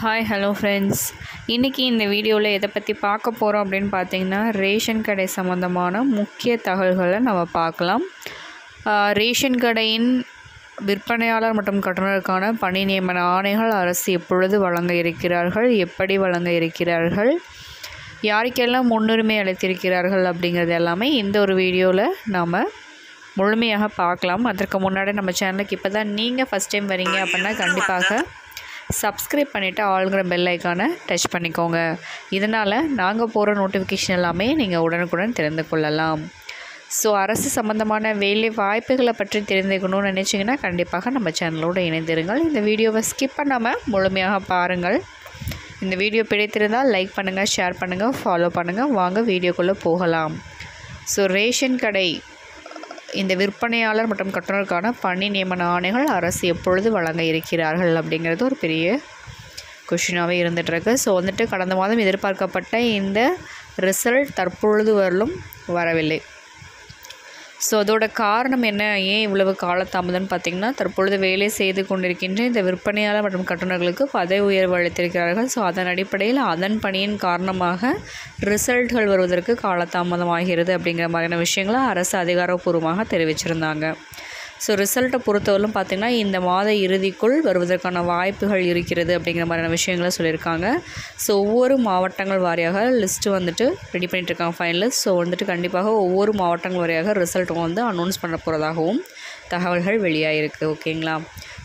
Hi hello friends, இன்றைக்கி இந்த வீடியோவில் எதை பற்றி பார்க்க போகிறோம் அப்படின்னு பார்த்திங்கன்னா, ரேஷன் கடை சம்மந்தமான முக்கிய தகவல்களை நம்ம பார்க்கலாம். ரேஷன் கடையின் விற்பனையாளர் மற்றும் கட்டணருக்கான பணி நியமன ஆணைகள் அரசு எப்பொழுது வழங்க இருக்கிறார்கள், எப்படி வழங்க இருக்கிறார்கள், யாருக்கெல்லாம் முன்னுரிமை அளித்திருக்கிறார்கள் அப்படிங்கிறது எல்லாமே இந்த ஒரு வீடியோவில் நாம் முழுமையாக பார்க்கலாம். அதற்கு முன்னாடி நம்ம சேனலுக்கு இப்போ தான் நீங்கள் ஃபஸ்ட் டைம் வரீங்க அப்படின்னா கண்டிப்பாக சப்ஸ்கிரைப் பண்ணிவிட்டு ஆளுங்கிற பெல் ஐக்கானை டச் பண்ணிக்கோங்க. இதனால் நாங்கள் போகிற நோட்டிஃபிகேஷன் எல்லாமே நீங்கள் உடனுக்குடன் தெரிந்து கொள்ளலாம். ஸோ அரசு சம்மந்தமான வேலை வாய்ப்புகளை பற்றி தெரிந்துக்கணும்னு நினச்சிங்கன்னா கண்டிப்பாக நம்ம சேனலோடு இணைந்திருங்கள். இந்த வீடியோவை ஸ்கிப் பண்ணாமல் முழுமையாக பாருங்கள். இந்த வீடியோ பிடித்திருந்தால் லைக் பண்ணுங்கள், ஷேர் பண்ணுங்கள், ஃபாலோ பண்ணுங்கள். வாங்க வீடியோக்குள்ளே போகலாம். ஸோ ரேஷன் கடை இந்த விற்பனையாளர் மற்றும் கட்டணருக்கான பணி நியமன ஆணைகள் அரசு எப்பொழுது வழங்க இருக்கிறார்கள் அப்படிங்கிறது ஒரு பெரிய கொஷினாகவே இருந்துகிட்ருக்கு. ஸோ வந்துட்டு கடந்த மாதம் எதிர்பார்க்கப்பட்ட இந்த ரிசல்ட் தற்பொழுது வரலும் வரவில்லை. ஸோ அதோட காரணம் என்ன, ஏன் இவ்வளவு காலதாமதம்னு பார்த்திங்கன்னா, தற்பொழுது வேலை செய்து கொண்டிருக்கின்ற இந்த விற்பனையாளர் மற்றும் கட்டணர்களுக்கு பதவி உயர்வு அளித்திருக்கிறார்கள். ஸோ அதன் அடிப்படையில் அதன் பணியின் காரணமாக ரிசல்ட்கள் வருவதற்கு காலதாமதமாகிறது அப்படிங்கிற மாதிரியான விஷயங்களை அரசு அதிகாரப்பூர்வமாக தெரிவிச்சிருந்தாங்க. ஸோ ரிசல்ட்டை பொறுத்தவரையிலும் பார்த்திங்கன்னா, இந்த மாத இறுதிக்குள் வருவதற்கான வாய்ப்புகள் இருக்கிறது அப்படிங்கிற மாதிரியான விஷயங்களை சொல்லியிருக்காங்க. ஸோ ஒவ்வொரு மாவட்டங்கள் வாரியாக லிஸ்ட்டு வந்துட்டு ரெடி பண்ணிகிட்ருக்காங்க ஃபைனல். ஸோ வந்துட்டு கண்டிப்பாக ஒவ்வொரு மாவட்டங்கள் வாரியாக ரிசல்ட் வந்து அனௌன்ஸ் பண்ண போகிறதாகவும் தகவல்கள் வெளியாகிருக்கு. ஓகேங்களா.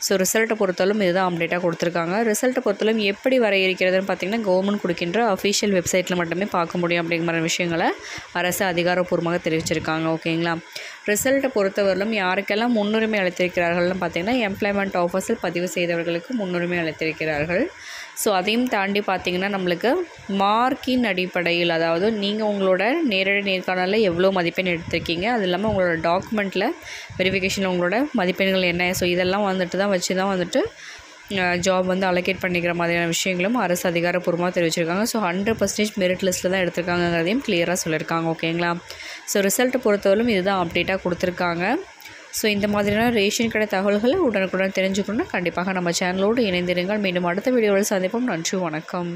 ஸோ ரிசல்ட்டை பொறுத்தவரையிலும் இதுதான் அப்டேட்டாக கொடுத்துருக்காங்க. ரிசல்ட்டை பொறுத்தவரையிலும் எப்படி வர இருக்கிறதுன்னு பார்த்திங்கன்னா, கவர்மெண்ட் கொடுக்கின்ற அஃபிஷியல் வெப்சைட்டில் மட்டுமே பார்க்க முடியும் அப்படிங்கிற மாதிரி விஷயங்களை அரசு அதிகாரப்பூர்வமாக தெரிவிச்சிருக்காங்க. ஓகேங்களா. ரிசல்ட்டை பொறுத்தவரையிலும் யாருக்கெல்லாம் முன்னுரிமை அளித்திருக்கிறார்கள்னு பார்த்திங்கன்னா, எம்ப்ளாய்மெண்ட் ஆஃபீஸில் பதிவு செய்தவர்களுக்கு முன்னுரிமை அளித்திருக்கிறார்கள். ஸோ அதையும் தாண்டி பார்த்திங்கன்னா, நம்மளுக்கு மார்க்கின் அடிப்படையில், அதாவது நீங்கள் உங்களோட நேரடி நேர்காணலில் எவ்வளோ மதிப்பெண் எடுத்திருக்கீங்க, அது இல்லாமல் உங்களோட டாக்குமெண்ட்டில் வெரிஃபிகேஷனில் உங்களோட மதிப்பெண்கள் என்ன, ஸோ இதெல்லாம் வந்துட்டு தான் வச்சு தான் வந்துட்டு ஜாப் வந்து அலோகேட் பண்ணிக்கிற மாதிரியான விஷயங்களும் அரசு அதிகாரப்பூர்வமாக தெரிவிச்சிருக்காங்க. ஸோ 100% மெரிட் லிஸ்ட்டில் தான் எடுத்திருக்காங்கிறதையும் க்ளியராக சொல்லியிருக்காங்க. ஓகேங்களா. ஸோ ரிசல்ட்டு பொறுத்தவரையிலும் இதுதான் அப்டேட்டாக கொடுத்துருக்காங்க. ஸோ இந்த மாதிரியான ரேஷன் கடை தகவல்களை உடனுக்குடன் தெரிஞ்சுக்கணுன்னா கண்டிப்பாக நம்ம சேனலோடு இணைந்திருங்கள். மீண்டும் அடுத்த வீடியோவில் சந்திப்போம். நன்றி, வணக்கம்.